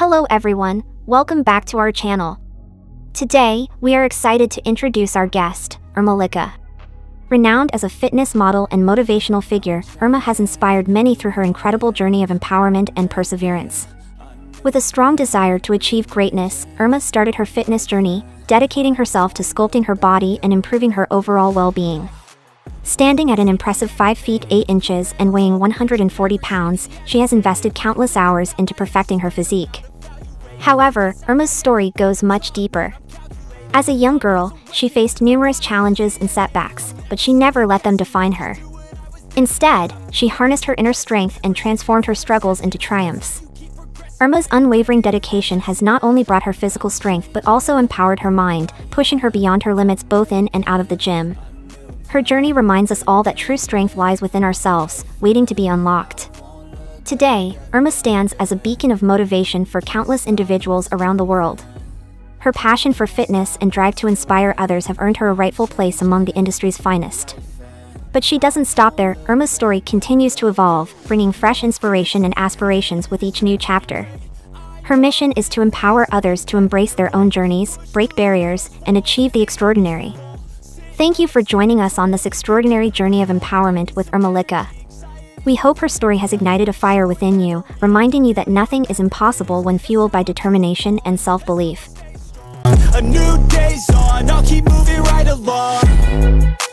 Hello everyone, welcome back to our channel. Today, we are excited to introduce our guest, Ermira Lika. Renowned as a fitness model and motivational figure, Erma has inspired many through her incredible journey of empowerment and perseverance. With a strong desire to achieve greatness, Erma started her fitness journey, dedicating herself to sculpting her body and improving her overall well-being. Standing at an impressive 5 feet 8 inches and weighing 140 pounds, she has invested countless hours into perfecting her physique. However, Erma's story goes much deeper. As a young girl, she faced numerous challenges and setbacks, but she never let them define her. Instead, she harnessed her inner strength and transformed her struggles into triumphs. Erma's unwavering dedication has not only brought her physical strength but also empowered her mind, pushing her beyond her limits both in and out of the gym. Her journey reminds us all that true strength lies within ourselves, waiting to be unlocked. Today, Erma stands as a beacon of motivation for countless individuals around the world. Her passion for fitness and drive to inspire others have earned her a rightful place among the industry's finest. But she doesn't stop there. Erma's story continues to evolve, bringing fresh inspiration and aspirations with each new chapter. Her mission is to empower others to embrace their own journeys, break barriers, and achieve the extraordinary. Thank you for joining us on this extraordinary journey of empowerment with Ermira Lika. We hope her story has ignited a fire within you, reminding you that nothing is impossible when fueled by determination and self-belief. A new day's on, I'll keep moving right along.